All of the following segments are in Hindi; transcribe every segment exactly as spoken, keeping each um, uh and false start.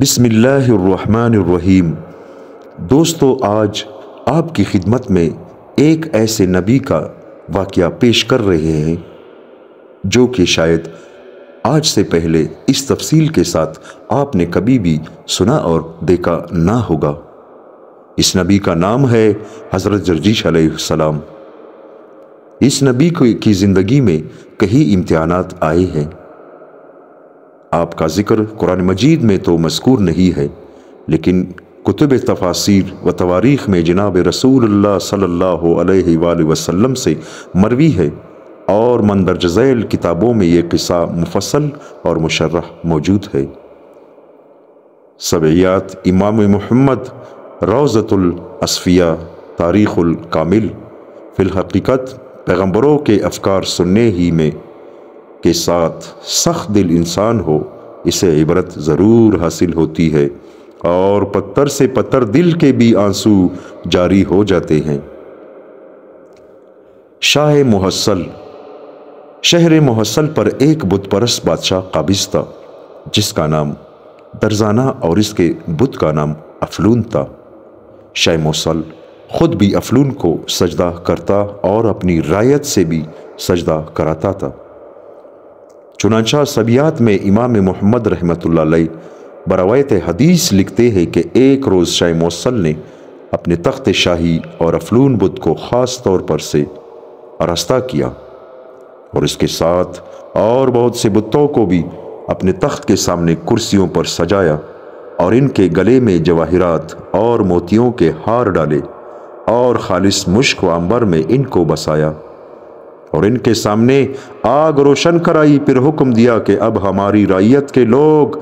बिस्मिल्लाहिर्रहमानिर्रहीम। दोस्तों, आज आपकी खिदमत में एक ऐसे नबी का वाक़या पेश कर रहे हैं जो कि शायद आज से पहले इस तफसील के साथ आपने कभी भी सुना और देखा ना होगा। इस नबी का नाम है हज़रत जर्जीश अलैहिस्सलाम। इस नबी की ज़िंदगी में कई इम्तिहानात आए हैं। आपका ज़िक्र कुरान मजीद में तो मज़कूर नहीं है, लेकिन कुतुब तफासिर व तवारीख़ में जनाब रसूलुल्लाह सल्लल्लाहु अलैहि वसल्लम से मरवी है और मंदरजैल किताबों में ये किस्सा मुफस्सल और मुशर्रह मौजूद है। सबयात इमाम महम्मद, रोजतुलसफिया, तारीख़ुलकामिल, फ़िलहक़ीक़त पैगम्बरों के अफकार सुनने ही में के साथ सख्त दिल इंसान हो, इसे इबरत ज़रूर हासिल होती है और पत्थर से पत्थर दिल के भी आंसू जारी हो जाते हैं। शाह मौसल, शहर मौसल पर एक बुतपरस्त बादशाह काबिज था जिसका नाम दरजाना और इसके बुत का नाम अफलून था। शाह मौसल ख़ुद भी अफलून को सजदा करता और अपनी रायत से भी सजदा कराता था। चुनांचा सबयात में इमाम महम्मद रहमतुल्लाह अलैह बरवायत हदीस लिखते हैं कि एक रोज़ शाह मौसल ने अपने तख्त शाही और अफलून बुत को ख़ास तौर पर से आरास्ता किया और इसके साथ और बहुत से बुतों को भी अपने तख्त के सामने कुर्सियों पर सजाया और इनके गले में जवाहिरात और मोतियों के हार डाले और खालिस मुश्क व अंबर में इनको बसाया और इनके सामने आग रोशन कराई। फिर हुक्म दिया कि अब हमारी रायत के लोग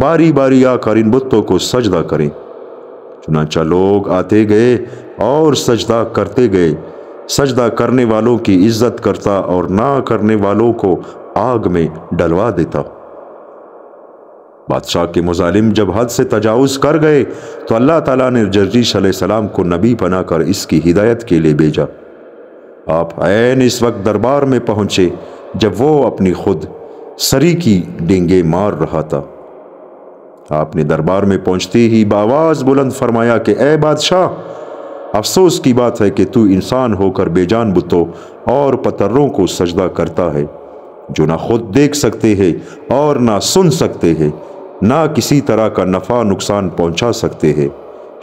बारी बारी आकर इन बुतों को सजदा करें। चुनांचा लोग आते गए और सजदा करते गए, सजदा करने वालों की इज्जत करता और ना करने वालों को आग में डलवा देता। बादशाह के मुजालिम जब हद से तजावुज़ कर गए तो अल्लाह ताला ने जर्जीश अलैहिस्सलाम को नबी बनाकर इसकी हिदायत के लिए भेजा। आप ऐन इस वक्त दरबार में पहुँचे जब वो अपनी खुद सरी की डेंगे मार रहा था। आपने दरबार में पहुँचते ही बावाज़ बुलंद फरमाया कि ए बादशाह, अफसोस की बात है कि तू इंसान होकर बेजान बुतों और पत्थरों को सजदा करता है जो ना खुद देख सकते हैं और ना सुन सकते हैं, ना किसी तरह का नफ़ा नुकसान पहुँचा सकते हैं।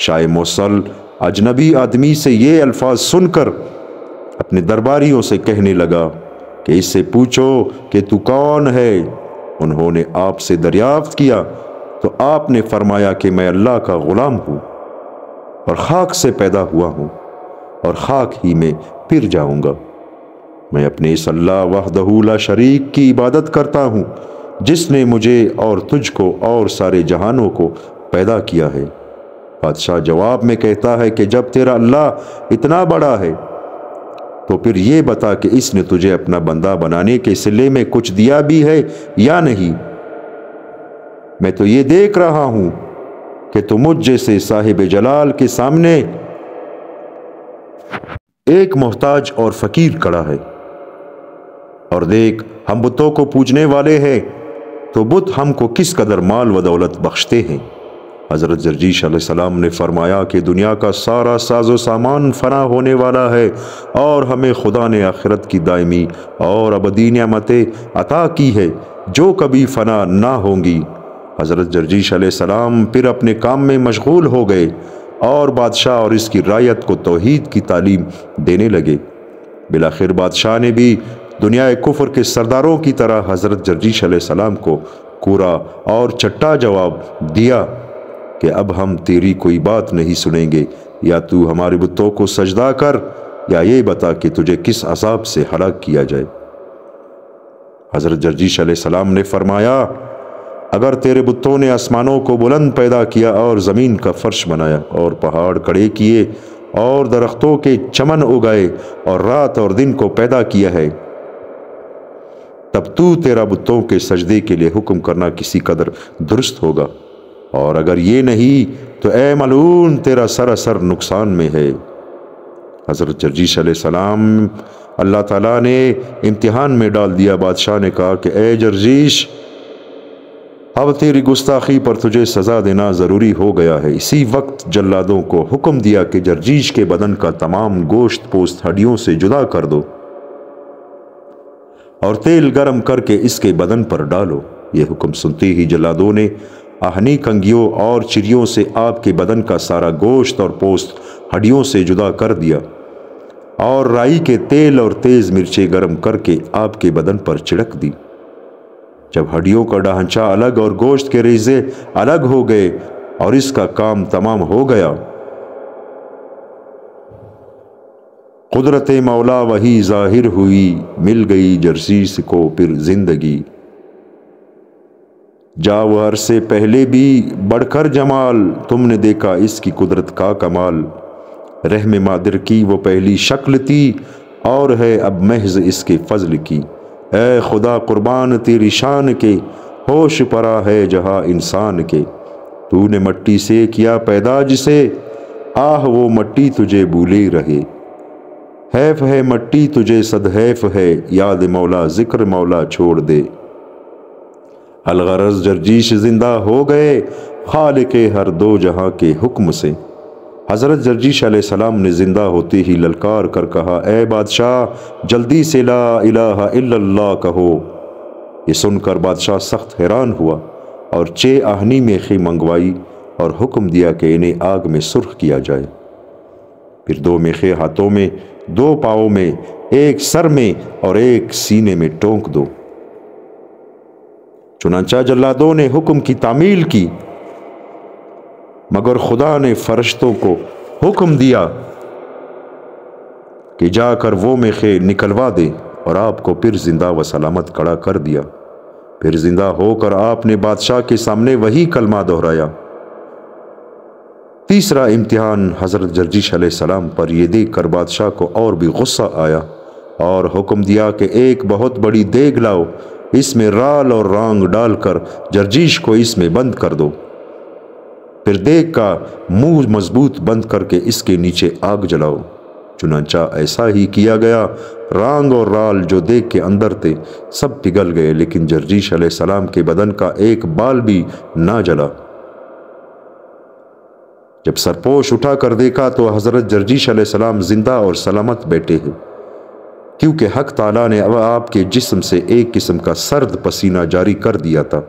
शाह मौसल अजनबी आदमी से ये अल्फाज सुनकर अपने दरबारियों से कहने लगा कि इससे पूछो कि तू कौन है। उन्होंने आपसे दरियाफ्त किया तो आपने फरमाया कि मैं अल्लाह का ग़ुलाम हूँ और खाक से पैदा हुआ हूँ और खाक ही में फिर जाऊँगा। मैं अपने इस अल्लाह वहदहू ला शरीक की इबादत करता हूँ जिसने मुझे और तुझको और सारे जहानों को पैदा किया है। बादशाह जवाब में कहता है कि जब तेरा अल्लाह इतना बड़ा है तो फिर ये बता कि इसने तुझे अपना बंदा बनाने के सिले में कुछ दिया भी है या नहीं। मैं तो ये देख रहा हूं कि तुम मुझ जैसे साहिब जलाल के सामने एक मोहताज और फकीर खड़ा है, और देख हम बुतों को पूजने वाले हैं तो बुत हमको किस कदर माल व दौलत बख्शते हैं। हज़रत जर्जीश अलैहिस्सलाम ने फरमाया कि दुनिया का सारा साजो सामान फना होने वाला है और हमें खुदा ने आखिरत की दायमी और अबदी नियामतें अता की है जो कभी फना ना होंगी। हज़रत जर्जीश अलैहिस्सलाम फिर अपने काम में मशगूल हो गए और बादशाह और इसकी रायत को तौहीद की तालीम देने लगे। बिलाखिर बादशाह ने भी दुनिया कुफर के सरदारों की तरह हज़रत जर्जीश अलैहिस्सलाम को कोरा और चट्टा जवाब दिया कि अब हम तेरी कोई बात नहीं सुनेंगे, या तू हमारे बुतों को सजदा कर या ये बता कि तुझे किस अजाब से हलाक किया जाए। हज़रत जर्जीश अलैहिस्सलाम ने फरमाया, अगर तेरे बुतों ने आसमानों को बुलंद पैदा किया और ज़मीन का फर्श बनाया और पहाड़ खड़े किए और दरख्तों के चमन उगाए और रात और दिन को पैदा किया है, तब तू तेरा बुतों के सजदे के लिए हुक्म करना किसी कदर दुरुस्त होगा, और अगर ये नहीं तो ए मलून तेरा सरासर नुकसान में है। हज़रत जर्जीश अलैहिस्सलाम अल्लाह ताला ने इम्तिहान में डाल दिया। बादशाह ने कहा कि ए जर्जीश, अब तेरी गुस्ताखी पर तुझे सज़ा देना ज़रूरी हो गया है। इसी वक्त जल्लादों को हुक्म दिया कि जर्जीश के बदन का तमाम गोश्त पोस्त हड्डियों से जुदा कर दो और तेल गर्म करके इसके बदन पर डालो। यह हुक्म सुनते ही जल्लादों ने आहनी कंगियों और चिड़ियों से आपके बदन का सारा गोश्त और पोस्त हड्डियों से जुदा कर दिया और राई के तेल और तेज़ मिर्चें गर्म करके आपके बदन पर छिड़क दी। जब हड्डियों का ढांचा अलग और गोश्त के रेज़े अलग हो गए और इसका काम तमाम हो गया, कुदरत मौला वही जाहिर हुई, मिल गई जर्जीश को फिर जिंदगी। जावर से पहले भी बढ़कर जमाल, तुमने देखा इसकी कुदरत का कमाल। रहम मादिर की वो पहली शक्ल थी और है अब महज इसके फजल की। ए खुदा कुर्बान तेरी शान के, होश परा है जहाँ इंसान के। तूने मट्टी से किया पैदा जिसे, आह वो मट्टी तुझे भूले रहे। हैफ है मट्टी तुझे सदहैफ है, याद मौला जिक्र मौला छोड़ दे। अलगरज जर्जीश जिंदा हो गए खालिके हर दो जहाँ के हुक्म से। हज़रत जर्जीश अलैहिस्सलाम ने ज़िंदा होते ही ललकार कर कहा, ए बादशाह जल्दी से ला इलाहा इल्लल्लाह कहो। ये सुनकर बादशाह सख्त हैरान हुआ और चे आहनी मेखी मंगवाई और हुक्म दिया कि इन्हें आग में सुर्ख किया जाए। फिर दो मेखे हाथों में, दो पाँव में, एक सर में और एक सीने में टोंक दो। चुनांचा जल्लादों ने हुक्म की तामील की, मगर खुदा ने फरिश्तों को हुक्म दिया कि जाकर वो मेखे निकलवा दे और आपको फिर जिंदा व सलामत खड़ा कर दिया। फिर जिंदा होकर आपने बादशाह के सामने वही कलमा दोहराया। तीसरा इम्तिहान हज़रत जर्जीश अलैहिस्सलाम पर यह देखकर बादशाह को और भी गुस्सा आया और हुक्म दिया कि एक बहुत बड़ी देग लाओ, इसमें राल और रांग डालकर जर्जीश को इसमें बंद कर दो। फिर देख का मुंह मजबूत बंद करके इसके नीचे आग जलाओ। चुनांचा ऐसा ही किया गया। रांग और राल जो देख के अंदर थे सब पिघल गए, लेकिन जर्जीश अलैहिस्सलाम के बदन का एक बाल भी ना जला। जब सरपोश उठा कर देखा तो हज़रत जर्जीश अलैहिस्सलाम जिंदा और सलामत बैठे हैं, क्योंकि हक ताला ने अब आपके जिस्म से एक किस्म का सर्द पसीना जारी कर दिया था,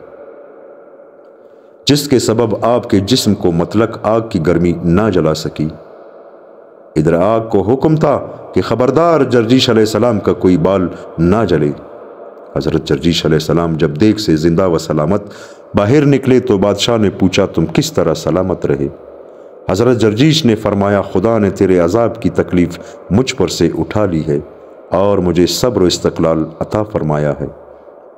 जिसके सबब आपके जिस्म को मतलक आग की गर्मी ना जला सकी। इधर आग को हुक्म था कि खबरदार जर्जीश अलैहिस्सलाम का कोई बाल ना जले। हज़रत जर्जीश अलैहिस्सलाम जब देख से जिंदा व सलामत बाहर निकले तो बादशाह ने पूछा, तुम किस तरह सलामत रहे? हज़रत जर्जीश ने फरमाया, खुदा ने तेरे अजाब की तकलीफ़ मुझ पर से उठा ली है और मुझे सब्र व इस्तक़लाल अता फरमाया है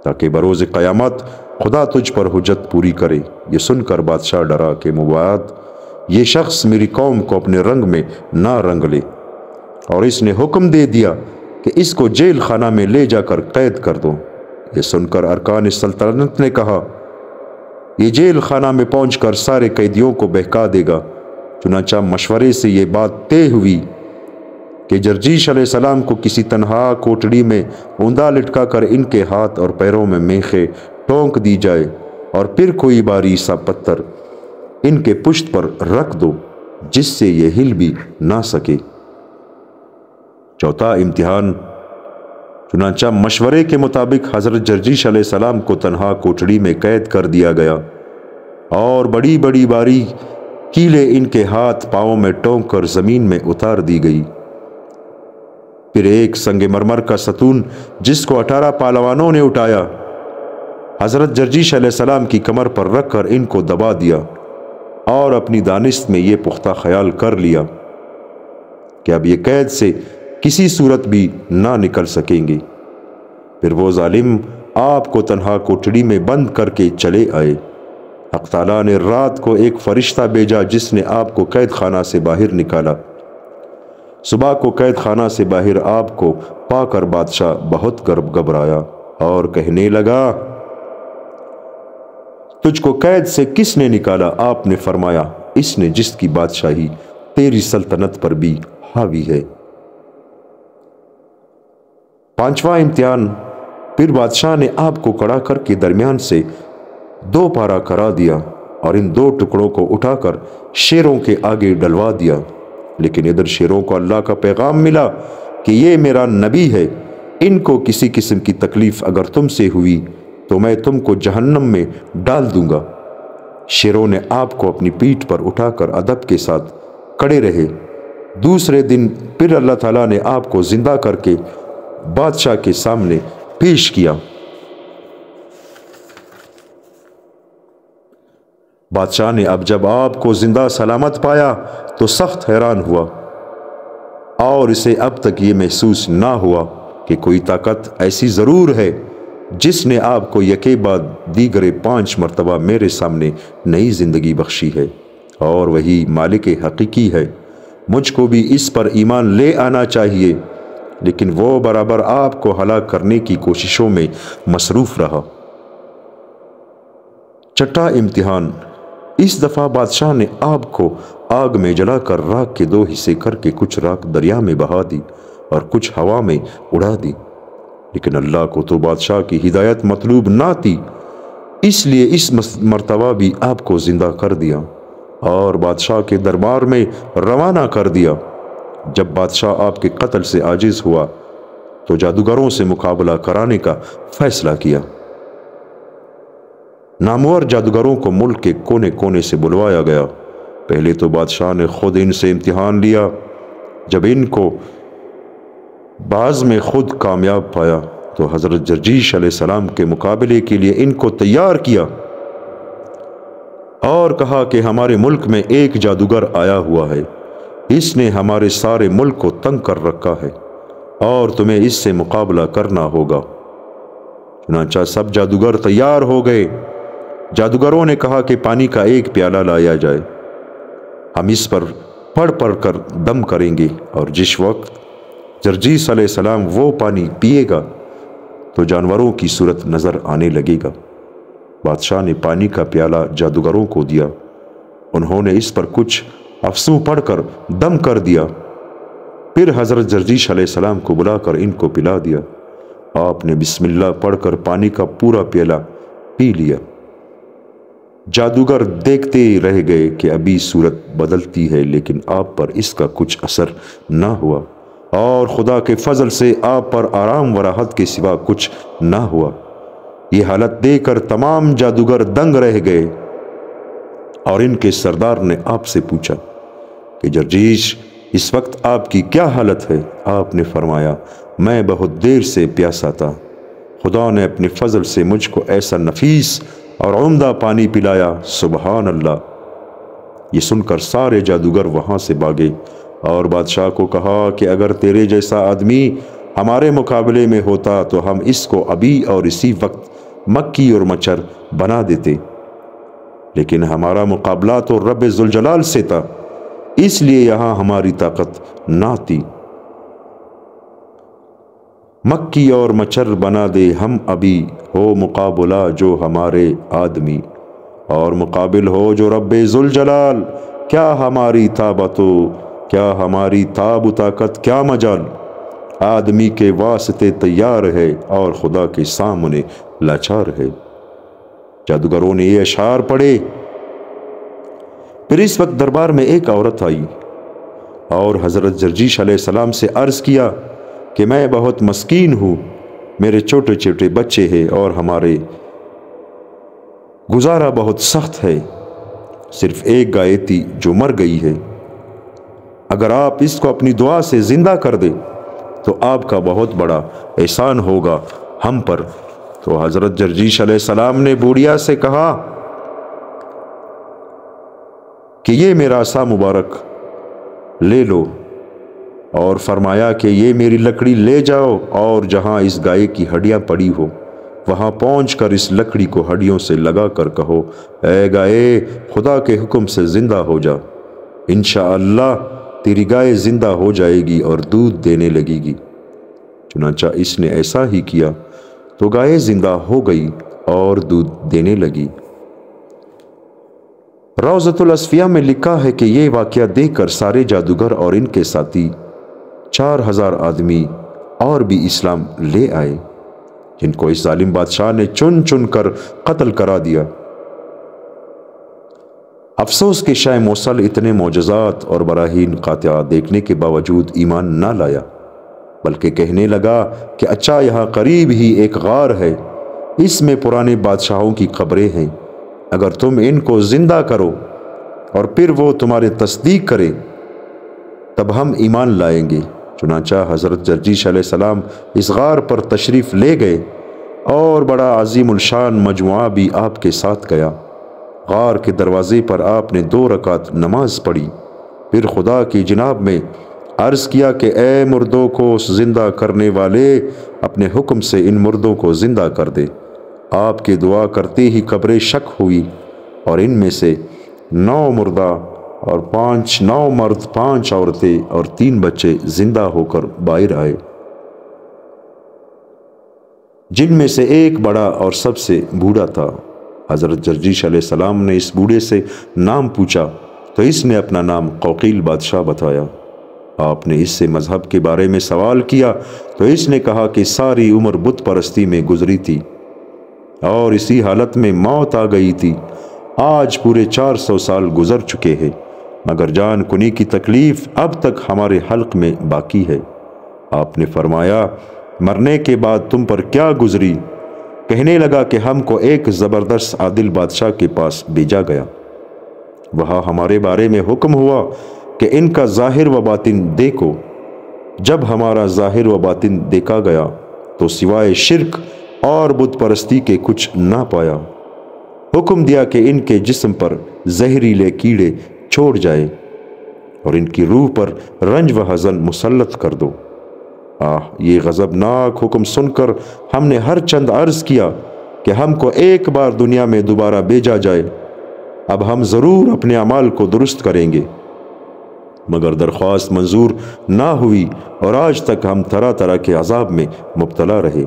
ताकि बरोज़ क़यामत खुदा तुझ पर हुज्जत पूरी करे। ये सुनकर बादशाह डरा के मुबाद ये शख्स मेरी कौम को अपने रंग में ना रंग ले, और इसने हुक्म दे दिया कि इसको जेल खाना में ले जाकर कैद कर दो। ये सुनकर अरकान सल्तनत ने कहा, ये जेल खाना में पहुँच कर सारे कैदियों को बहका देगा। चुनाचा मशवरे से ये बात तय हुई कि जर्जीश अलैहिस्सलाम को किसी तनहा कोठड़ी में ऊंधा लटका कर इनके हाथ और पैरों में मेखे टोंक दी जाए और फिर कोई बारी सा पत्थर इनके पुश्त पर रख दो जिससे ये हिल भी ना सके। चौथा इम्तिहान, चुनांचा मशवरे के मुताबिक हज़रत जर्जीश अलैहिस्सलाम को तनहा कोठड़ी में कैद कर दिया गया और बड़ी बड़ी बारी कीले इनके हाथ पाँव में टोंक कर ज़मीन में उतार दी गई। फिर एक संगमरमर का सतून जिसको अठारह पालवानों ने उठाया, हज़रत जर्जीश अलैहिस्सलाम की कमर पर रखकर इनको दबा दिया और अपनी दानिश्त में ये पुख्ता ख्याल कर लिया कि अब ये कैद से किसी सूरत भी ना निकल सकेंगे। फिर वो जालिम आपको तन्हा कोठड़ी में बंद करके चले आए। हक़ ताला ने रात को एक फ़रिश्ता भेजा जिसने आपको कैद खाना से बाहर निकाला। सुबह को कैद खाना से बाहर आपको पाकर बादशाह बहुत घबराया और कहने लगा, तुझको कैद से किसने निकाला? आपने फरमाया, इसने जिसकी बादशाही तेरी सल्तनत पर भी हावी है। पांचवा इम्तिहान, फिर बादशाह ने आपको कड़ा करके दरमियान से दो पारा करा दिया और इन दो टुकड़ों को उठाकर शेरों के आगे डलवा दिया। लेकिन इधर शेरों को अल्लाह का पैगाम मिला कि ये मेरा नबी है, इनको किसी किस्म की तकलीफ़ अगर तुमसे हुई तो मैं तुमको जहन्नम में डाल दूंगा। शेरों ने आपको अपनी पीठ पर उठाकर अदब के साथ खड़े रहे। दूसरे दिन फिर अल्लाह ताला ने आपको ज़िंदा करके बादशाह के सामने पेश किया। बादशाह ने अब जब आपको ज़िंदा सलामत पाया तो सख्त हैरान हुआ और इसे अब तक ये महसूस ना हुआ कि कोई ताकत ऐसी ज़रूर है जिसने आपको यके बाद दीगरे पाँच मरतबा मेरे सामने नई ज़िंदगी बख्शी है, और वही मालिक हकीकी है। मुझको भी इस पर ईमान ले आना चाहिए। लेकिन वो बराबर आपको हलाक करने की कोशिशों में मसरूफ़ रहा। छठा इम्तिहान। इस दफ़ा बादशाह ने आपको आग में जलाकर राख के दो हिस्से करके कुछ राख दरिया में बहा दी और कुछ हवा में उड़ा दी। लेकिन अल्लाह को तो बादशाह की हिदायत मतलूब ना थी, इसलिए इस मरतबा भी आपको ज़िंदा कर दिया और बादशाह के दरबार में रवाना कर दिया। जब बादशाह आपके कत्ल से आजिज़ हुआ तो जादूगरों से मुकाबला कराने का फ़ैसला किया। नामवर जादूगरों को मुल्क के कोने कोने से बुलवाया गया। पहले तो बादशाह ने खुद इनसे इम्तिहान लिया। जब इनको बाज़ में खुद कामयाब पाया तो हज़रत जर्जीश अलैहिस्सलाम के मुकाबले के लिए इनको तैयार किया और कहा कि हमारे मुल्क में एक जादूगर आया हुआ है, इसने हमारे सारे मुल्क को तंग कर रखा है और तुम्हें इससे मुकाबला करना होगा। चुनांचा सब जादूगर तैयार हो गए। जादूगरों ने कहा कि पानी का एक प्याला लाया जाए, हम इस पर पढ़ पढ़ कर दम करेंगे और जिस वक्त जर्जीश अलैहिस्सलाम वो पानी पिएगा तो जानवरों की सूरत नज़र आने लगेगा। बादशाह ने पानी का प्याला जादूगरों को दिया। उन्होंने इस पर कुछ अफसू पढ़कर दम कर दिया। फिर हज़रत जर्जीश अलैहिस्सलाम को बुलाकर इनको पिला दिया। आपने बिस्मिल्लाह पढ़कर पानी का पूरा प्याला पी लिया। जादूगर देखते रह गए कि अभी सूरत बदलती है, लेकिन आप पर इसका कुछ असर ना हुआ और खुदा के फजल से आप पर आराम व राहत के सिवा कुछ ना हुआ। ये हालत देखकर तमाम जादूगर दंग रह गए और इनके सरदार ने आपसे पूछा कि जर्जीश, इस वक्त आपकी क्या हालत है? आपने फरमाया, मैं बहुत देर से प्यासा था, खुदा ने अपने फजल से मुझको ऐसा नफीस और उम्दा पानी पिलाया। सुबहान अल्लाह। ये सुनकर सारे जादूगर वहाँ से भागे और बादशाह को कहा कि अगर तेरे जैसा आदमी हमारे मुकाबले में होता तो हम इसको अभी और इसी वक्त मक्की और मच्छर बना देते, लेकिन हमारा मुकाबला तो रब जुलजलाल से था, इसलिए यहाँ हमारी ताकत ना थी। मक्की और मच्छर बना दे हम अभी, हो मुकाबला जो हमारे आदमी और मुकाबिल हो जो रब जुलजलाल। क्या हमारी ताबतो क्या हमारी ताब ताकत क्या मजाल, आदमी के वास्ते तैयार है और खुदा के सामने लाचार है। जादूगरों ने ये अशार पढ़े। फिर इस वक्त दरबार में एक औरत आई और हज़रत जर्जीश अलैहिस्सलाम से अर्ज़ किया कि मैं बहुत मस्कीन हूँ, मेरे छोटे छोटे बच्चे हैं और हमारे गुजारा बहुत सख्त है, सिर्फ़ एक गाय थी जो मर गई है, अगर आप इसको अपनी दुआ से ज़िंदा कर दें तो आपका बहुत बड़ा एहसान होगा हम पर। तो हज़रत जर्जीश अलैहिस्सलाम ने बूढ़िया से कहा कि ये मेरा आसा मुबारक ले लो, और फरमाया कि ये मेरी लकड़ी ले जाओ और जहाँ इस गाय की हड्डियाँ पड़ी हो वहाँ पहुँचकर इस लकड़ी को हड्डियों से लगा कर कहो, ऐ गाय, खुदा के हुक्म से ज़िंदा हो जा, इंशाअल्लाह तेरी गाय जिंदा हो जाएगी और दूध देने लगेगी। चुनांचा इसने ऐसा ही किया तो गाय जिंदा हो गई और दूध देने लगी। रोजतुलसफिया में लिखा है कि यह वाकया देखकर सारे जादूगर और इनके साथी चार हजार आदमी और भी इस्लाम ले आए, जिनको इस जालिम बादशाह ने चुन चुन कर कत्ल करा दिया। अफसोस कि शाह मौसल इतने मोजज़ात और बराहीन कातिया देखने के बावजूद ईमान ना लाया, बल्कि कहने लगा कि अच्छा यहाँ करीब ही एक गार है, इसमें पुराने बादशाहों की खबरें हैं, अगर तुम इनको ज़िंदा करो और फिर वो तुम्हारे तस्दीक करें तब हम ईमान लाएंगे। चुनाचा हज़रत जर्जीश अलैहिस्सलाम इस गार पर तशरीफ़ ले गए और बड़ा अज़ीमुलशान मजमुआ भी आपके साथ गया। गार के दरवाज़े पर आपने दो रकात नमाज पढ़ी, फिर खुदा की जनाब में अर्ज़ किया कि ए मुर्दों को ज़िंदा करने वाले, अपने हुक्म से इन मुर्दों को ज़िंदा कर दे। आपके दुआ करते ही कब्रें शक हुई और इनमें से नौ मुर्दा और पाँच नौ मर्द, पाँच औरतें और तीन बच्चे ज़िंदा होकर बाहर आए, जिनमें से एक बड़ा और सबसे बूढ़ा था। हज़रत जर्जीश अलैहिस्सलाम ने इस बूढ़े से नाम पूछा तो इसने अपना नाम कोकिल बादशाह बताया। आपने इससे मज़हब के बारे में सवाल किया तो इसने कहा कि सारी उम्र बुत परस्ती में गुजरी थी और इसी हालत में मौत आ गई थी। आज पूरे चार सौ साल गुजर चुके हैं, मगर जान कुनी की तकलीफ़ अब तक हमारे हल्क में बाकी है। आपने फरमाया, मरने के बाद तुम पर क्या गुजरी? कहने लगा कि हमको एक ज़बरदस्त आदिल बादशाह के पास भेजा गया, वहाँ हमारे बारे में हुक्म हुआ कि इनका ज़ाहिर व बातिन देखो। जब हमारा ज़ाहिर व बातिन देखा गया तो सिवाय शिर्क और बुत परस्ती के कुछ ना पाया। हुक्म दिया कि इनके जिस्म पर जहरीले कीड़े छोड़ जाए और इनकी रूह पर रंज व हज़न मुसल्लत कर दो। आह, ये गज़बनाक हुक्म सुनकर हमने हर चंद अर्ज़ किया कि हमको एक बार दुनिया में दोबारा भेजा जाए, अब हम ज़रूर अपने अमाल को दुरुस्त करेंगे, मगर दरख्वास्त मंजूर ना हुई और आज तक हम तरह तरह के अजाब में मुब्तला रहे,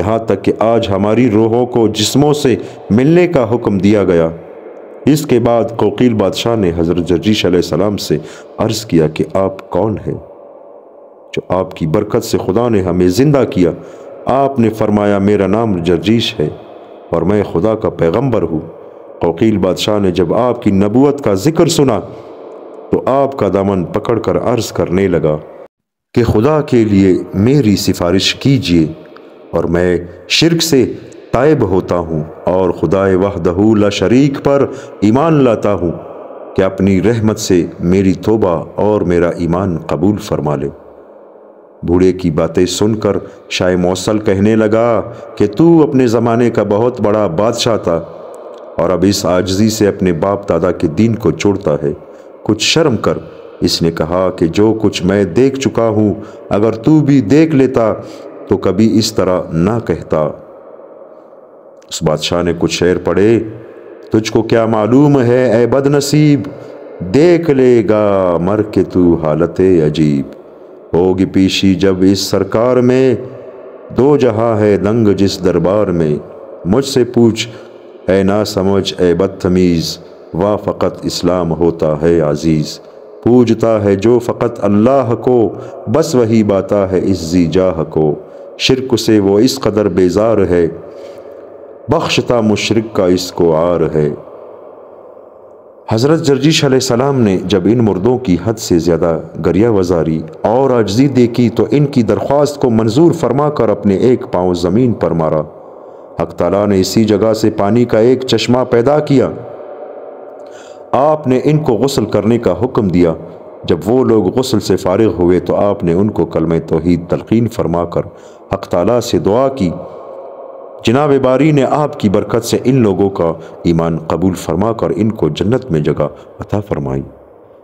यहाँ तक कि आज हमारी रूहों को जिस्मों से मिलने का हुक्म दिया गया। इसके बाद कोकिल बादशाह ने हज़रत जर्जीश अलैहिस्सलाम से अर्ज़ किया कि आप कौन हैं जो आपकी बरकत से खुदा ने हमें ज़िंदा किया? आपने फरमाया, मेरा नाम जर्जीश है और मैं खुदा का पैगंबर हूँ। कोकिल बादशाह ने जब आपकी नबूवत का जिक्र सुना तो आपका दामन पकड़कर अर्ज़ करने लगा कि खुदा के लिए मेरी सिफारिश कीजिए और मैं शिर्क से तायब होता हूँ और खुदाए वहदहू ला शरीक पर ईमान लाता हूँ कि अपनी रहमत से मेरी तौबा और मेरा ईमान कबूल फरमा ले। बूढ़े की बातें सुनकर शाह मौसल कहने लगा कि तू अपने ज़माने का बहुत बड़ा बादशाह था और अब इस आजिज़ी से अपने बाप दादा के दीन को छोड़ता है, कुछ शर्म कर। इसने कहा कि जो कुछ मैं देख चुका हूँ, अगर तू भी देख लेता तो कभी इस तरह ना कहता। उस बादशाह ने कुछ शेर पढ़े, तुझको क्या मालूम है ए बदनसीब, देख लेगा मर के तू हालत अजीब, होगी पेशी जब इस सरकार में, दो जहां है दंग जिस दरबार में, मुझसे पूछ ए ना समझ ए बदतमीज़, वा फ़कत इस्लाम होता है आजीज़, पूजता है जो फ़कत अल्लाह को, बस वही बाता है इस जी जाह को, शिरक से वो इस कदर बेजार है, बख्शता मुशरिक का इसको आर है। हज़रत जर्जीश अलैहिस्सलाम ने जब इन मुर्दों की हद से ज़्यादा गरिया वजारी और आजिज़ी देखी तो इनकी दरख्वास्त को मंजूर फरमा कर अपने एक पाँव ज़मीन पर मारा। हक़ ताला ने इसी जगह से पानी का एक चश्मा पैदा किया। आपने इनको गुस्ल करने का हुक्म दिया। जब वो लोग गुस्ल से फारिग हुए तो आपने उनको कलमे तौहीद तलकीन फरमा कर हक़ ताला से दुआ की, जनाब बारी ने आपकी बरकत से इन लोगों का ईमान कबूल फरमा कर इनको जन्नत में जगह अता फरमाई।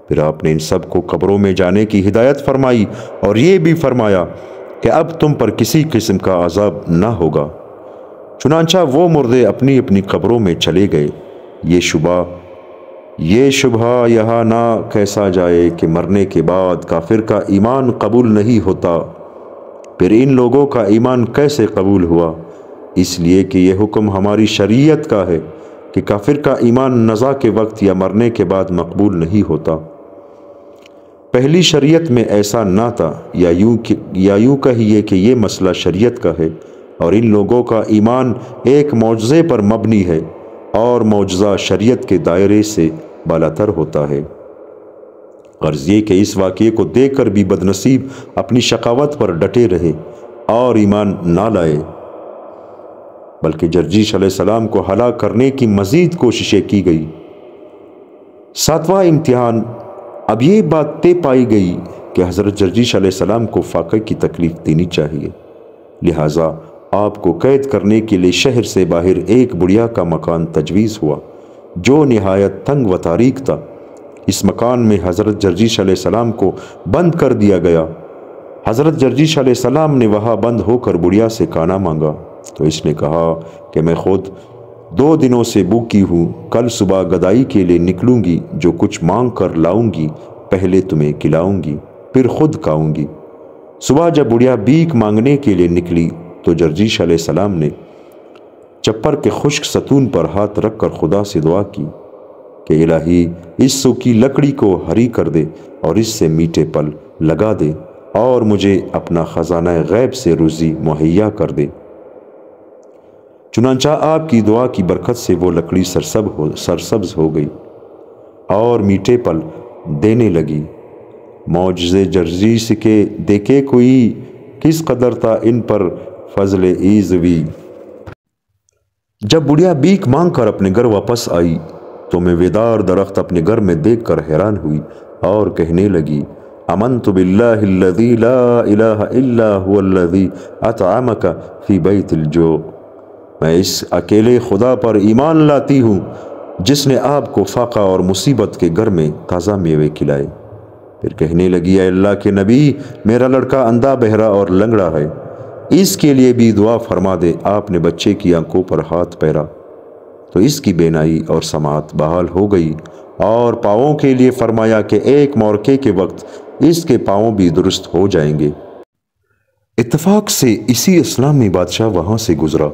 फिर आपने इन सब को कब्रों में जाने की हिदायत फरमाई और ये भी फरमाया कि अब तुम पर किसी किस्म का अजाब ना होगा। चुनांचा वो मुर्दे अपनी अपनी कब्रों में चले गए। ये शुबा ये शुबहा यहाँ ना कैसा जाए कि मरने के बाद काफिर का ईमान कबूल नहीं होता, फिर इन लोगों का ईमान कैसे कबूल हुआ? इसलिए कि यह हुक्म हमारी शरीयत का है कि काफिर का ईमान नज़ा के वक्त या मरने के बाद मकबूल नहीं होता। पहली शरीयत में ऐसा ना था, या यूं कि या यूं कहिए कि ये मसला शरीयत का है और इन लोगों का ईमान एक मौजज़े पर मबनी है और मौजज़ा शरीयत के दायरे से बालातर होता है। अर्ज़ ये कि इस वाक़े को देख कर भी बदनसीब अपनी शकावत पर डटे रहे और ईमान ना लाए, बल्कि जर्जीश अलैहिस्सलाम को हलाक करने की मज़ीद कोशिशें की गई। सातवां इम्तिहान। अब ये बात तय पाई गई कि हज़रत जर्जीश अलैहिस्सलाम को फाक़े की तकलीफ़ देनी चाहिए, लिहाजा आपको कैद करने के लिए शहर से बाहर एक बुढ़िया का मकान तजवीज़ हुआ जो नहायत तंग व तारीक था। इस मकान में हज़रत जर्जीश अलैहिस्सलाम को बंद कर दिया गया। हज़रत जर्जीश अलैहिस्सलाम ने वहाँ बंद होकर बुढ़िया से खाना मांगा तो इसने कहा कि मैं खुद दो दिनों से भूखी हूँ, कल सुबह गदाई के लिए निकलूँगी, जो कुछ मांग कर लाऊँगी पहले तुम्हें खिलाऊँगी फिर खुद खाऊँगी। सुबह जब बुढ़िया भीख मांगने के लिए निकली तो जर्जीश अलैहिस्सलाम ने चप्पर के खुश्क सतून पर हाथ रखकर खुदा से दुआ की कि इलाही इस सूखी लकड़ी को हरी कर दे और इससे मीठे पल लगा दे और मुझे अपना ख़जाना गैब से रोज़ी मुहैया कर दे। चुनांचा आपकी दुआ की बरकत से वो लकड़ी सरसब हो सरसब्ज़ हो गई और मीठे पल देने लगी। मौजज़े जर्जीश के देखे कोई किस कदर था इन पर फजल ईज़ भी। जब बुढ़िया भीख मांग कर अपने घर वापस आई तो मैं वेदार दरख्त अपने घर में देखकर हैरान हुई और कहने लगी, आमन्तु बिल्लाहि लज़ी ला इलाहा इल्ला हुवल लज़ी अतअमक फी बैतिल जो। मैं इस अकेले खुदा पर ईमान लाती हूँ जिसने आपको फाका और मुसीबत के घर में ताज़ा मेवे खिलाए। फिर कहने लगी, अल्लाह के नबी, मेरा लड़का अंधा बहरा और लंगड़ा है, इसके लिए भी दुआ फरमा दे। आपने बच्चे की आंखों पर हाथ पैरा तो इसकी बेनाई और समात बहाल हो गई और पाँवों के लिए फरमाया कि एक मौके के वक्त इसके पाँव भी दुरुस्त हो जाएंगे। इत्तफाक से इसी इस्लाम में बादशाह वहाँ से गुजरा।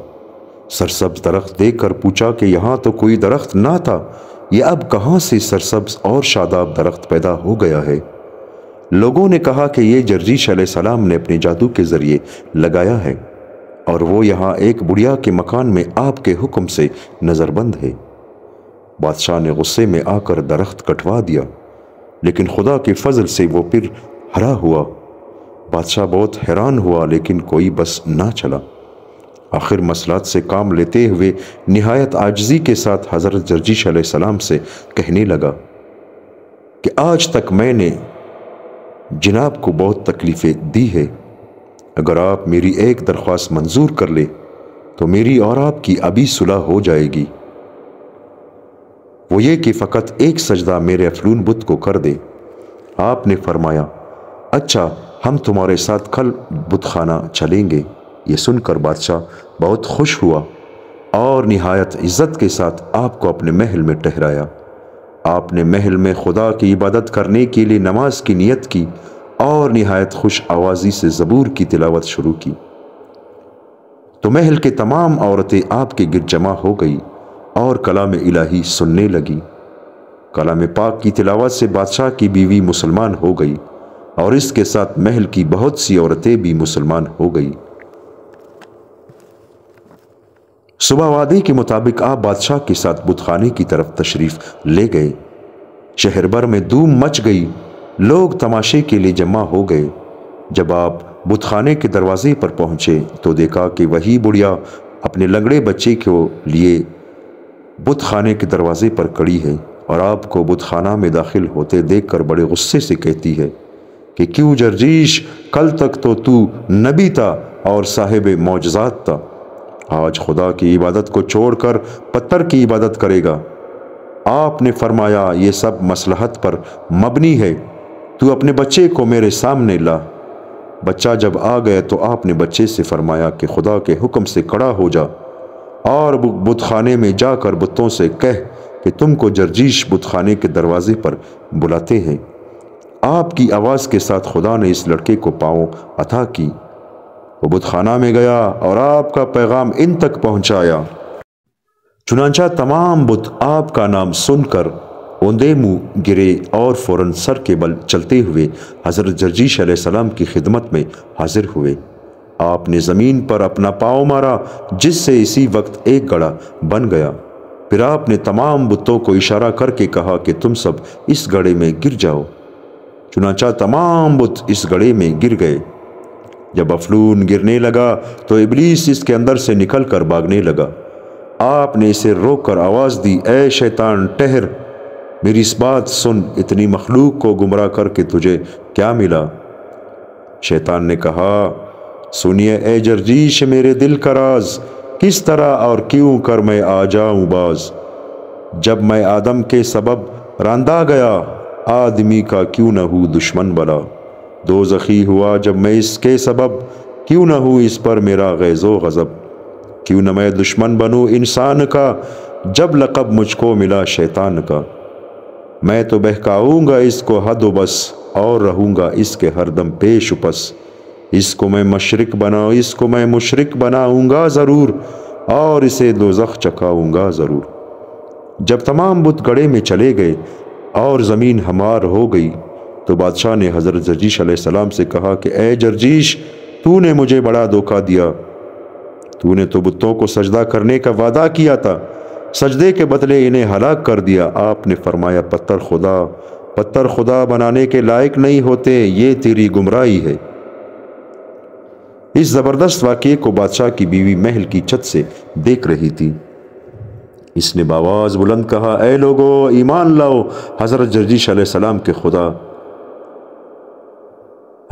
सरसब्ज दरख्त देखकर पूछा कि यहाँ तो कोई दरख्त ना था, यह अब कहाँ से सरसब्ज और शादाब दरख्त पैदा हो गया है। लोगों ने कहा कि ये जर्जीश अलैहिस्सलाम ने अपने जादू के ज़रिए लगाया है और वो यहाँ एक बुढ़िया के मकान में आपके हुक्म से नज़रबंद है। बादशाह ने गुस्से में आकर दरख्त कटवा दिया, लेकिन खुदा के फजल से वो फिर हरा हुआ। बादशाह बहुत हैरान हुआ, लेकिन कोई बस ना चला। आखिर मसलात से काम लेते हुए निहायत आजिज़ी के साथ हज़रत जर्जीश अलैहिस्सलाम से कहने लगा कि आज तक मैंने जनाब को बहुत तकलीफ़ें दी है, अगर आप मेरी एक दरख्वास्त मंजूर कर ले तो मेरी और आपकी अभी सुलह हो जाएगी। वो ये कि फ़कत एक सजदा मेरे अफलून बुत को कर दे। आपने फरमाया, अच्छा हम तुम्हारे साथ कल बुतखाना चलेंगे। ये सुनकर बादशाह बहुत खुश हुआ और निहायत इज़्ज़त के साथ आपको अपने महल में ठहराया। आपने महल में खुदा की इबादत करने के लिए नमाज की नियत की और निहायत खुश आवाज़ी से ज़बूर की तिलावत शुरू की तो महल के तमाम औरतें आपके गिर जमा हो गई और कलाम इलाही सुनने लगी। कलाम पाक की तिलावत से बादशाह की बीवी मुसलमान हो गई और इसके साथ महल की बहुत सी औरतें भी मुसलमान हो गई। सुबह वादे के मुताबिक आप बादशाह के साथ बुतखाने की तरफ तशरीफ़ ले गए। शहर भर में धूम मच गई, लोग तमाशे के लिए जमा हो गए। जब आप बुतखाने के दरवाजे पर पहुँचे तो देखा कि वही बुढ़िया अपने लंगड़े बच्चे के लिए बुतखाने के दरवाजे पर खड़ी है और आपको बुतखाना में दाखिल होते देखकर बड़े गुस्से से कहती है कि क्यों जर्जीश, कल तक तो तू नबी था और साहिब मौजज़ात था, आज खुदा की इबादत को छोड़कर पत्थर की इबादत करेगा। आपने फरमाया, ये सब मसलहत पर मबनी है, तू अपने बच्चे को मेरे सामने ला। बच्चा जब आ गया तो आपने बच्चे से फरमाया कि खुदा के हुक्म से खड़ा हो जा और बुतखाने में जाकर बुतों से कह कि तुमको जर्जीश बुतखाने के दरवाजे पर बुलाते हैं। आपकी आवाज़ के साथ खुदा ने इस लड़के को पाँव अता की। वो बुतखाना में गया और आपका पैगाम इन तक पहुँचाया। चुनांचा तमाम बुत आपका नाम सुनकर ओंदे मुँह गिरे और फ़ौरन सर के बल चलते हुए हज़रत जर्जीश अलैहिस्सलाम की खिदमत में हाजिर हुए। आपने ज़मीन पर अपना पाँव मारा जिससे इसी वक्त एक गड़ा बन गया। फिर आपने तमाम बुतों को इशारा करके कहा कि तुम सब इस गड्ढे में गिर जाओ। चुनाचा तमाम बुत इस गड्ढे में गिर गए। जब अफलून गिरने लगा तो इब्लीस इसके अंदर से निकल कर भागने लगा। आपने इसे रोक कर आवाज़ दी, ऐ शैतान ठहर, मेरी इस बात सुन, इतनी मखलूक को गुमराह करके तुझे क्या मिला। शैतान ने कहा, सुनिए ऐ जर्जीश मेरे दिल का राज, किस तरह और क्यों कर मैं आ जाऊं बाज। जब मैं आदम के सबब रांदा गया, आदमी का क्यों न हूँ दुश्मन बला। दोज़खी हुआ जब मैं इसके सबब, क्यों न हूँ इस पर मेरा गैज़ो गज़ब। क्यों न मैं दुश्मन बनूँ इंसान का, जब लक़ब मुझको मिला शैतान का। मैं तो बहकाऊँगा इसको हद व बस, और रहूँगा इसके हरदम पेश उपस। इसको मैं मशरिक बनाऊँ, इसको मैं मुशरिक बनाऊँगा ज़रूर, और इसे दोज़ख चखाऊँगा ज़रूर। जब तमाम बुत गड़े में चले गए और ज़मीन हमार हो गई, तो बादशाह ने हज़रत जर्जीश अलैहिस्सलाम से कहा कि ए जर्जीश, तूने मुझे बड़ा धोखा दिया। तूने तो बुतों को सजदा करने का वादा किया था, सजदे के बदले इन्हें हलाक कर दिया। आपने फरमाया, पत्थर खुदा पत्थर खुदा बनाने के लायक नहीं होते, ये तेरी गुमराही है। इस ज़बरदस्त वाक़ये को बादशाह की बीवी महल की छत से देख रही थी। इसने बावाज़ बुलंद कहा, ए लोगो ईमान लाओ, हज़रत जर्जीश अलैहिस्सलाम के खुदा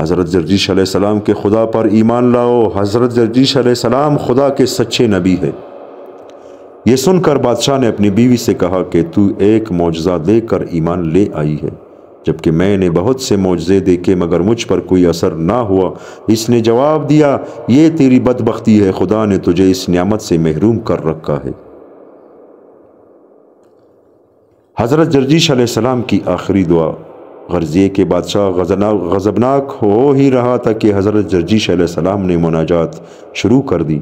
हज़रत जर्जीश अलैहिस्सलाम के खुदा पर ईमान लाओ, हज़रत जर्जीश अलैहिस्सलाम खुदा के सच्चे नबी है। ये सुनकर बादशाह ने अपनी बीवी से कहा कि तू एक मौजज़ा देकर ईमान ले आई है, जबकि मैंने बहुत से मौजज़े देखे मगर मुझ पर कोई असर ना हुआ। इसने जवाब दिया, ये तेरी बदबख्ती है, खुदा ने तुझे इस नियामत से महरूम कर रखा है। हज़रत जर्जीश अलैहिस्सलाम की आखिरी दुआ। गर्ज़िए के बादशाह गज़बनाक हो ही रहा था कि हज़रत जर्जीश अलैहिस्सलाम ने मुनाजात शुरू कर दी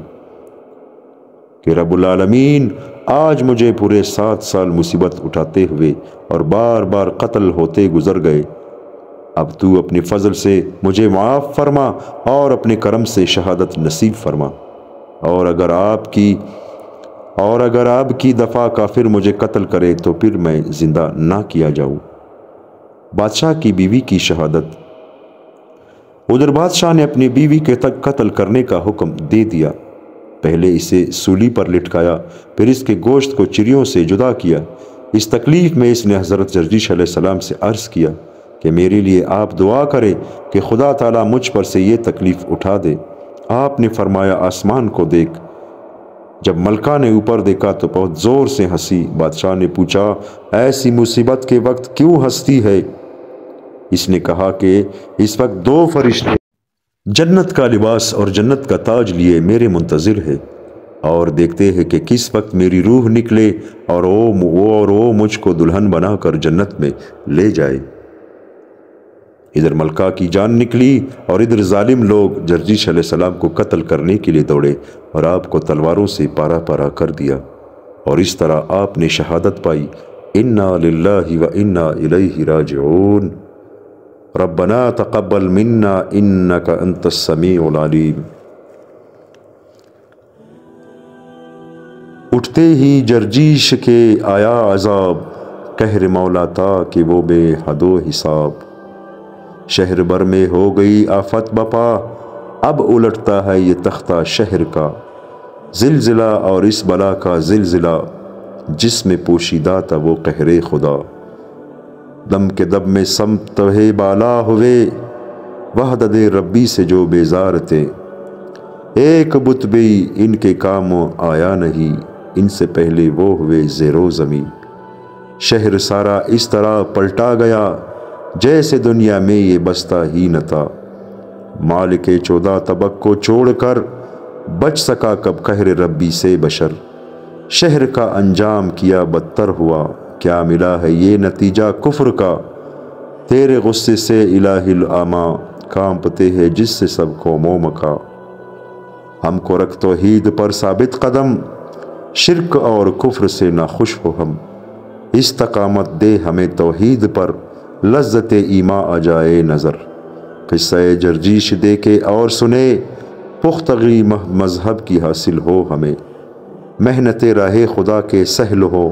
कि रब्बुल आलमीन, आज मुझे पूरे सात साल मुसीबत उठाते हुए और बार बार कत्ल होते गुजर गए। अब तू अपने फजल से मुझे माफ़ फरमा और अपने करम से शहादत नसीब फरमा। और अगर आपकी और अगर आपकी दफ़ा काफिर मुझे कत्ल करे तो फिर मैं ज़िंदा ना किया जाऊँ। बादशाह की बीवी की शहादत। उधर बादशाह ने अपनी बीवी के तक कत्ल करने का हुक्म दे दिया। पहले इसे सूली पर लटकाया, फिर इसके गोश्त को चिड़ियों से जुदा किया। इस तकलीफ़ में इसने हज़रत जर्जीश अलैहिस्सलाम से अर्ज़ किया कि मेरे लिए आप दुआ करें कि खुदा ताला मुझ पर से ये तकलीफ़ उठा दे। आपने फरमाया, आसमान को देख। जब मलका ने ऊपर देखा तो बहुत ज़ोर से हंसी। बादशाह ने पूछा, ऐसी मुसीबत के वक्त क्यों हंसती है। इसने कहा कि इस वक्त दो फरिश्ते जन्नत का लिबास और जन्नत का ताज लिए मेरे मुंतज़िर है, और देखते हैं कि किस वक्त मेरी रूह निकले और ओ वो और वो मुझको दुल्हन बनाकर जन्नत में ले जाए। इधर मलका की जान निकली और इधर जालिम लोग जर्जीश अलैहिस्सलाम को कत्ल करने के लिए दौड़े और आपको तलवारों से पारा पारा कर दिया, और इस तरह आपने शहादत पाई। इन्ना लिल्लाहि व इन्ना इलैहि राजिऊन। रब्बना तक़ब्बल मिन्ना इन्नका अंतस समीउल अलीम। उठते ही जर्जीश के आया अज़ाब, कहर मौला था कि वो बेहदो हिसाब। शहर भर में हो गई आफत बपा, अब उलटता है ये तख्ता शहर का। ज़िलज़िला और इस बला का ज़िलज़िला, जिसमें पोशीदा था वो कहरे खुदा। दम के दब में सम तहे बाला हुए, वहदत रब्बी से जो बेजार थे। एक बुत भी इनके काम आया नहीं, इनसे पहले वो हुए ज़ेरो ज़मीं। शहर सारा इस तरह पलटा गया, जैसे दुनिया में ये बसता ही न था। माल के चौदह तबक को छोड़ कर बच सका कब कहर रब्बी से बशर। शहर का अंजाम किया बदतर हुआ, क्या मिला है ये नतीजा कुफ्र का। तेरे गुस्से से इलाहिल आमा, कांपते हैं जिससे सब कौमों मका। हमको रख तौहीद पर साबित कदम, शिरक और कुफ्र से नाखुश हो हम। इस्तकामत दे हमें तौहीद पर, लज्जत ईमा आ जाए नज़र। क़िस्सा जर्जीश देखे और सुने, पुख्तगी मज़हब की हासिल हो हमें। मेहनत राहे खुदा के सहल हो,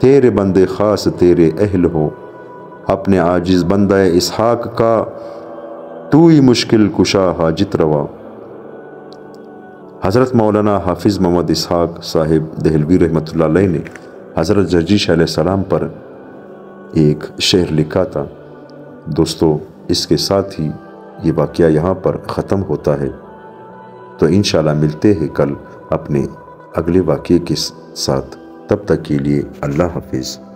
तेरे बंदे ख़ास तेरे अहल हो। अपने आजिज बंदा इसहाक़ का तू ही मुश्किल कुशा हाजित रवा। हज़रत मौलाना हाफिज़ मोहम्मद इसहाक़ साहिब दहलवी रहमतुल्लाह अलैह ने हज़रत जर्जीश अलैहिस्सलाम पर एक शेर लिखा था। दोस्तों, इसके साथ ही ये वाक़या यहाँ पर ख़त्म होता है। तो इंशाल्लाह मिलते हैं कल अपने अगले वाक़ये के साथ। तब तक के लिए अल्लाह हाफिज़।